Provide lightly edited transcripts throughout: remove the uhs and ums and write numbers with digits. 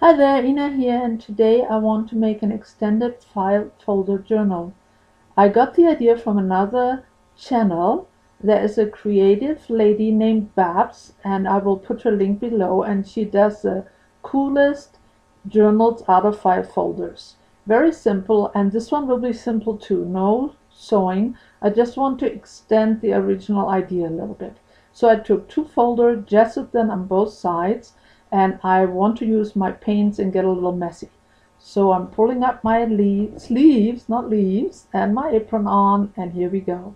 Hi there, Ina here, and today I want to make an extended file folder journal. I got the idea from another channel. There is a creative lady named Babs, and I will put her link below, and she does the coolest journals out of file folders. Very simple, and this one will be simple too, no sewing. I just want to extend the original idea a little bit. So I took two folders, gessoed them on both sides, and I want to use my paints and get a little messy. So I'm pulling up my sleeves and my apron on, and here we go.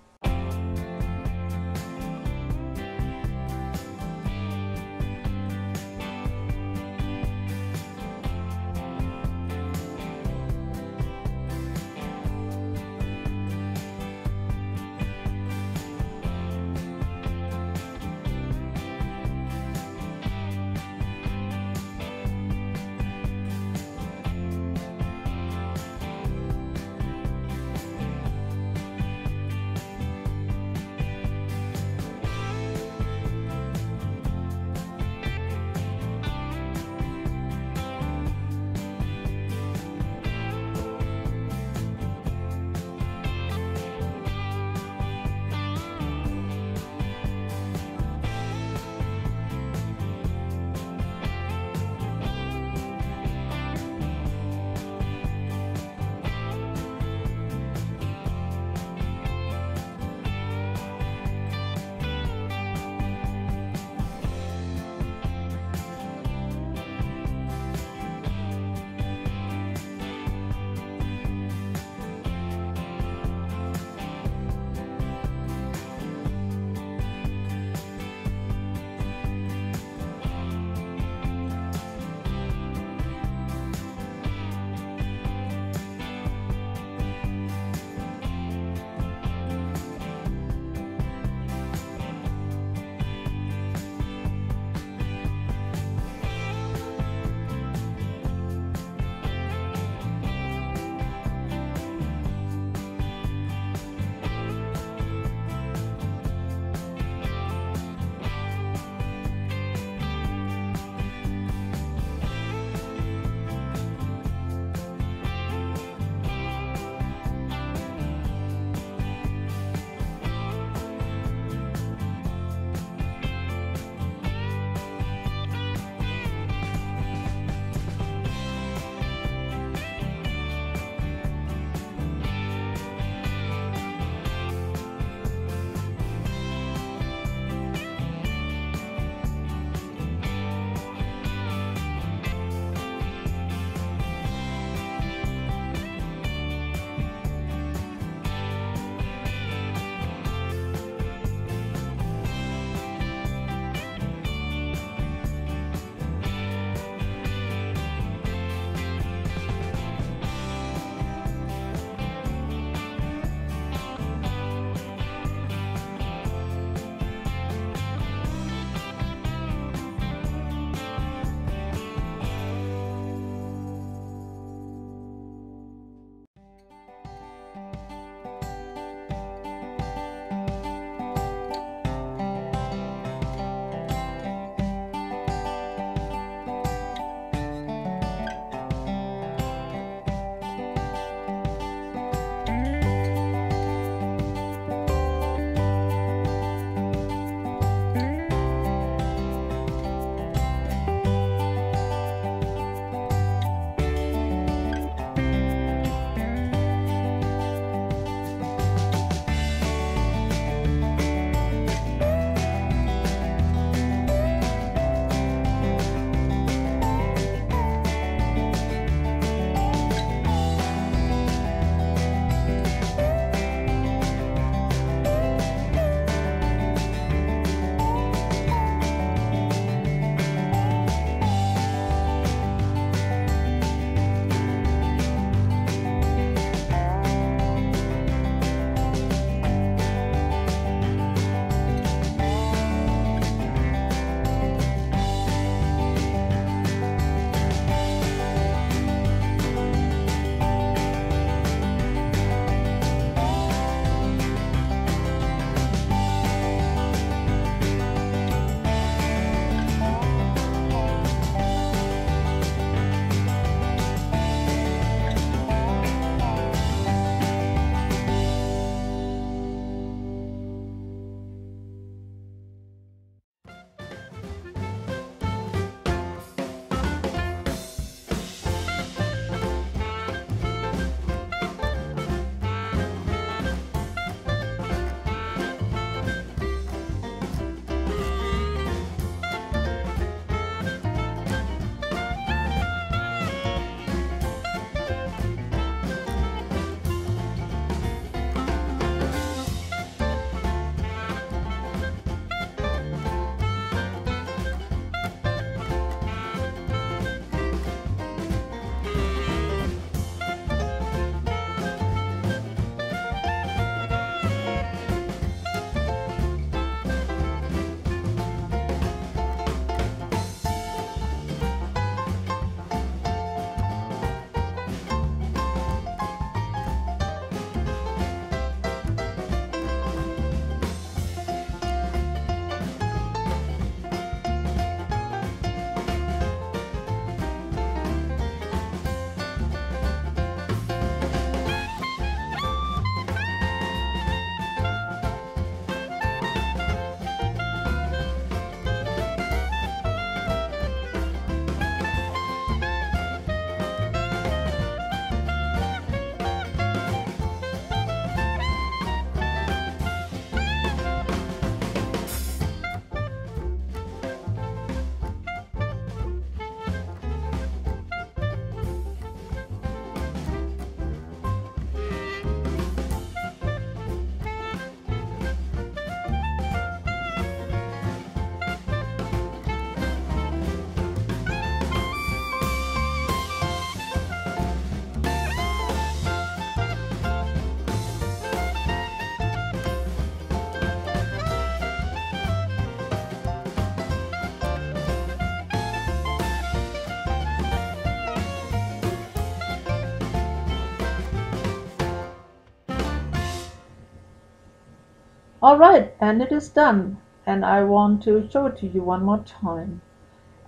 All right, and it is done, and I want to show it to you one more time.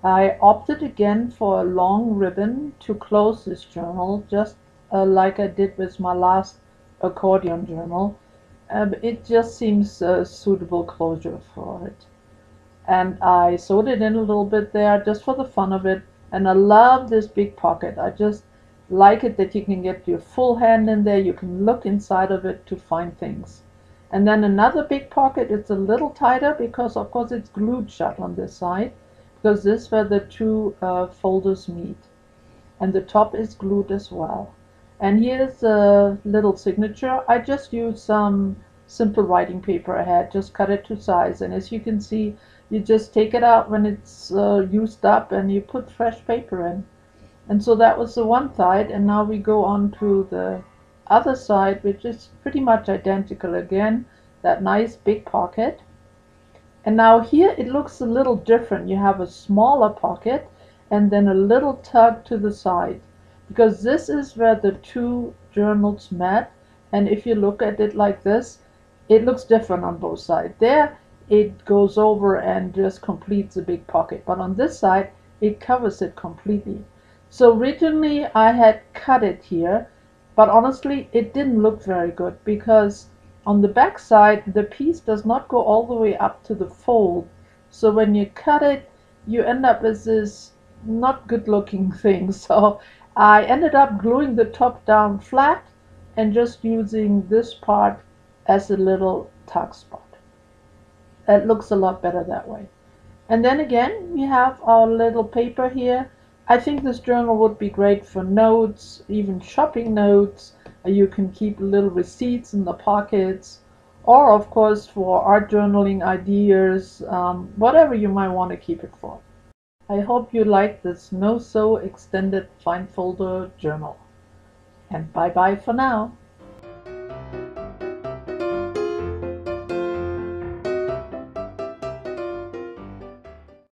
I opted again for a long ribbon to close this journal, just like I did with my last accordion journal. It just seems a suitable closure for it. And I sewed it in a little bit there just for the fun of it. And I love this big pocket. I just like it that you can get your full hand in there. You can look inside of it to find things. And then another big pocket, it's a little tighter because, of course, it's glued shut on this side, because this is where the two folders meet. And the top is glued as well. And here's a little signature. I just used some simple writing paper I had, just cut it to size. And as you can see, you just take it out when it's used up and you put fresh paper in. And so that was the one side, and now we go on to the other side, which is pretty much identical again, that nice big pocket. And now here it looks a little different. You have a smaller pocket and then a little tug to the side, because this is where the two journals met. And if you look at it like this, it looks different on both sides. There it goes over and just completes the big pocket, but on this side it covers it completely. So originally I had cut it here, but honestly it didn't look very good, because on the back side the piece does not go all the way up to the fold. So when you cut it, you end up with this not good looking thing. So I ended up gluing the top down flat and just using this part as a little tuck spot. It looks a lot better that way. And then again, we have our little paper here. I think this journal would be great for notes, even shopping notes. You can keep little receipts in the pockets, or of course for art journaling ideas, whatever you might want to keep it for. I hope you like this no-sew extended fine folder journal. And bye-bye for now.